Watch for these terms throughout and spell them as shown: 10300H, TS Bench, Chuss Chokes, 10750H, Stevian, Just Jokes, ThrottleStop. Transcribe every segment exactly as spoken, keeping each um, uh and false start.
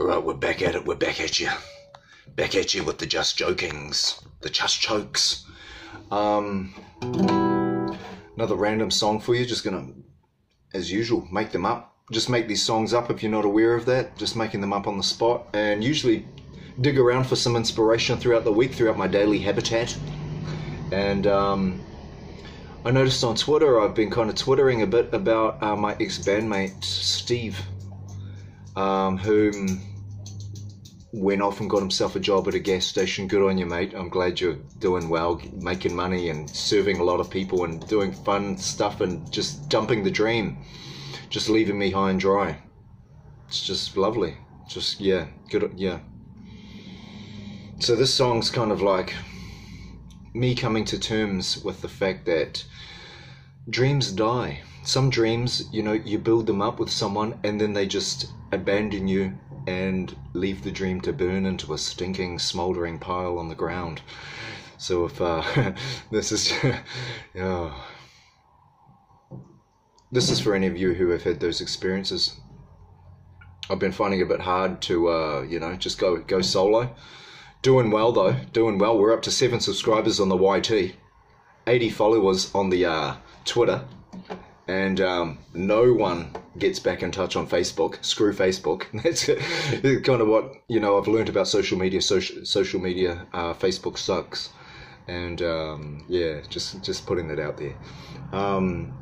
Alright, we're back at it, we're back at you. Back at you with the Just Jokings. The Chuss Chokes. Um, another random song for you. Just gonna, as usual, make them up. Just make these songs up if you're not aware of that. Just making them up on the spot. And usually dig around for some inspiration throughout the week, throughout my daily habitat. And um, I noticed on Twitter, I've been kind of twittering a bit about uh, my ex-bandmate, Steve. Um, whom went off and got himself a job at a gas station. Good on you, mate. I'm glad you're doing well, making money and serving a lot of people and doing fun stuff and just dumping the dream, just leaving me high and dry. It's just lovely. Just, yeah, good, yeah. So this song's kind of like me coming to terms with the fact that dreams die. Some dreams, you know, you build them up with someone and then they just abandon you and leave the dream to burn into a stinking, smouldering pile on the ground. So if uh, this is, oh, this is for any of you who have had those experiences. I've been finding it a bit hard to, uh, you know, just go go solo. Doing well though, doing well. We're up to seven subscribers on the Y T, eighty followers on the uh, Twitter. And um, no one gets back in touch on Facebook. Screw Facebook. That's kind of what, you know, I've learned about social media. Social, social media, uh, Facebook sucks. And um, yeah, just, just putting that out there. Um,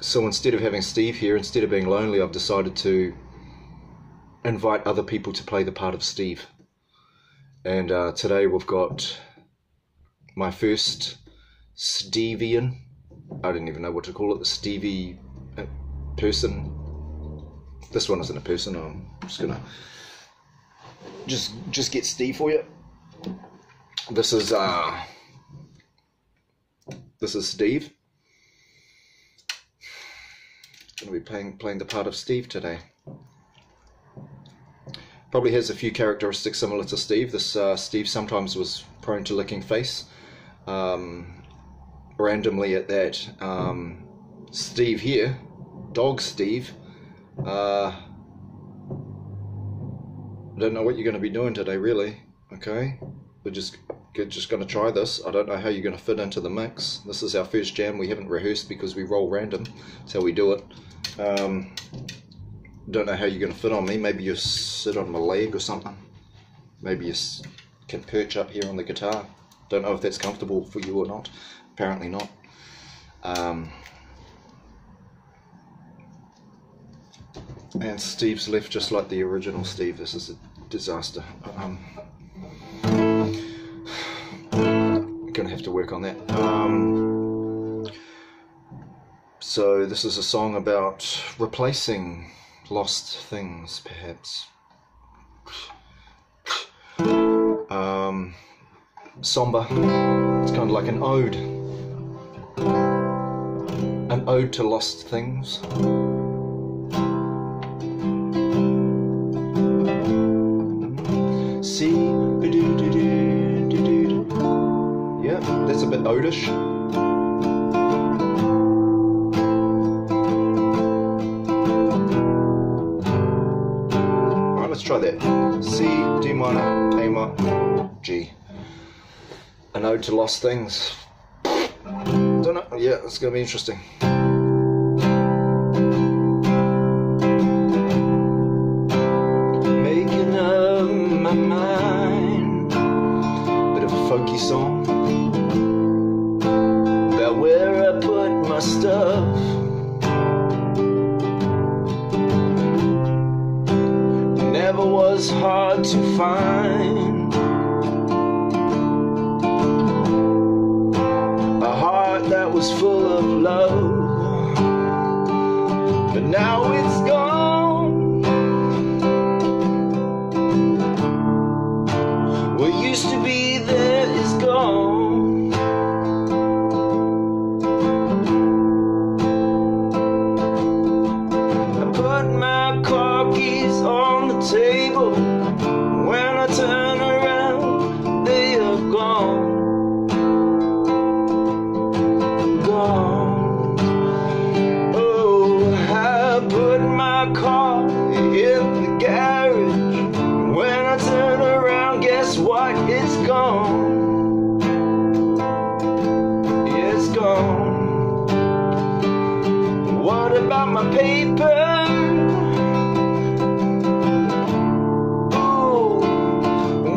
so instead of having Steve here, instead of being lonely, I've decided to invite other people to play the part of Steve. And uh, today we've got my first Stevian. I didn't even know what to call it, the Stevie person. This one isn't a person, I'm just gonna just just get Steve for you. This is uh this is Steve. Gonna be playing playing the part of Steve today. Probably has a few characteristics similar to Steve. This uh, Steve sometimes was prone to licking face. Um randomly at that. Um, Steve here, dog Steve, uh, I don't know what you're going to be doing today really, okay? We're just, we're just going to try this. I don't know how you're going to fit into the mix. This is our first jam, we haven't rehearsed because we roll random, that's how we do it. Um, don't know how you're going to fit on me, maybe you sit on my leg or something. Maybe you can perch up here on the guitar. Don't know if that's comfortable for you or not. Apparently not. Um, and Steve's left just like the original Steve. This is a disaster. Um, gonna have to work on that. Um, so this is a song about replacing lost things, perhaps. Um, somber. It's kind of like an ode. An ode to lost things. See, yeah, that's a bit odish. All right, let's try that. C, D minor, A minor, G. An ode to lost things. Don't know. Yeah, it's gonna be interesting. Making up my mind, bit of a folky song about where I put my stuff. It never was hard to find. Was full of love, but now it's gone. What used to be there is gone. I put my car keys on the table. When I turn around, they are gone. Oh, I put my car in the garage. gone. It's gone. What about my paper? Oh,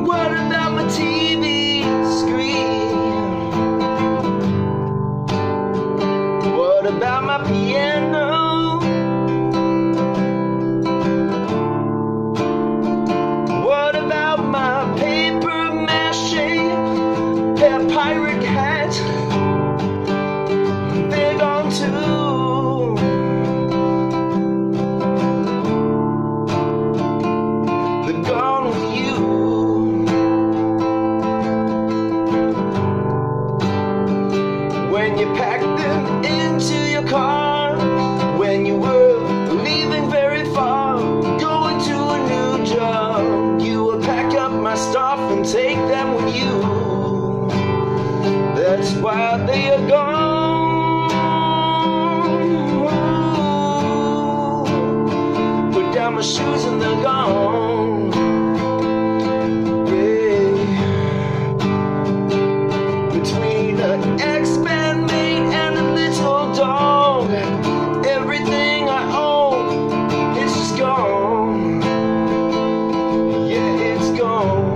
what about my T V screen? What about my piano? Pirate hat, they're gone too. They're gone with you. When you pack them into your car, when you were leaving very far, going to a new job, you will pack up my stuff and take them with you. That's why they are gone. Put down my shoes and they're gone. Yeah. Between an ex-band mate and a little dog, everything I own is just gone. Yeah, it's gone.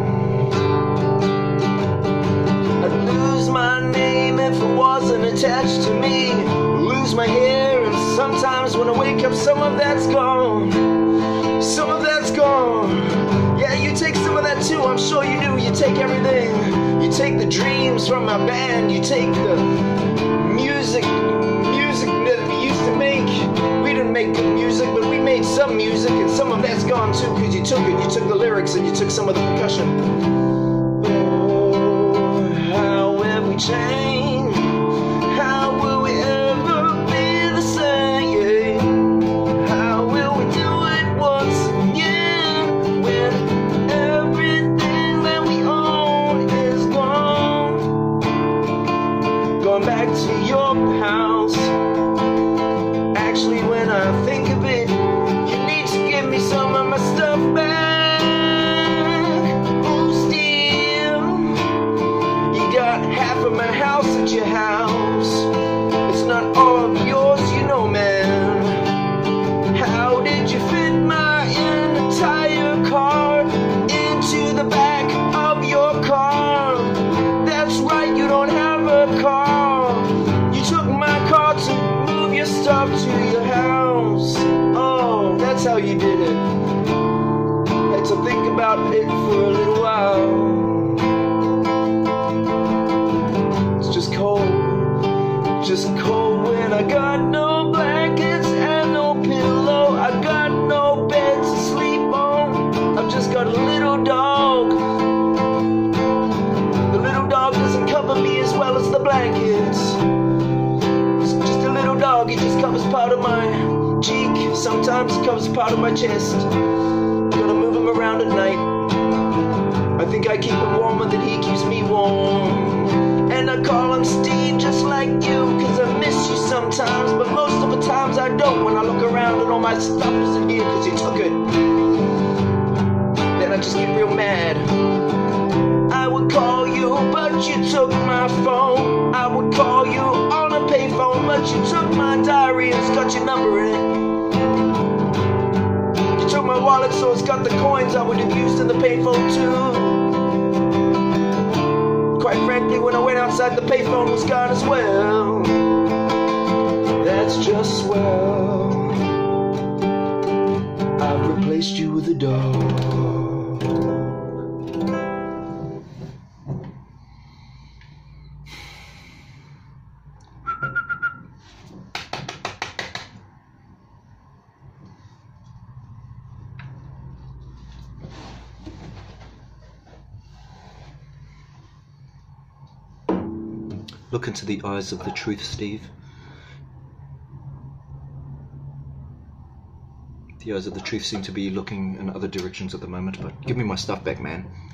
My name if it wasn't attached to me, lose my hair, and sometimes when I wake up some of that's gone, some of that's gone. Yeah, you take some of that too, I'm sure you do. You take everything. You take the dreams from my band, you take the music music that we used to make. We didn't make good music, but we made some music, and some of that's gone too, because you took it, you took the lyrics and you took some of the percussion. Change. How will we ever be the same? How will we do it once again when everything that we own is gone? Going back to your house. Actually, when I think of it, you need to give me some of my stuff back. Half of my house at your house. It's not all of yours, you know, man. How did you fit my entire car into the back of your car? That's right, you don't have a car. You took my car to move your stuff to your house. Oh, that's how you did it. Had to think about it for a little while. Just cold, just cold when I got no blankets and no pillow. I got no bed to sleep on. I've just got a little dog. The little dog doesn't cover me as well as the blankets. It's just a little dog, it just covers part of my cheek. Sometimes it covers part of my chest. Gotta move him around at night. I think I keep him warmer than he keeps me warm. And I call him Steve just like you, cause I miss you sometimes, but most of the times I don't. When I look around and all my stuff is in here cause you took it, then I just get real mad. I would call you, but you took my phone. I would call you on a payphone, but you took my diary and it's got your number in it. You took my wallet, so it's got the coins I would have used in the payphone too. Quite frankly, when I went outside, the payphone was gone as well. That's just swell. I've replaced you with a dog. Look into the eyes of the truth, Steve. The eyes of the truth seem to be looking in other directions at the moment, but give me my stuff back, man.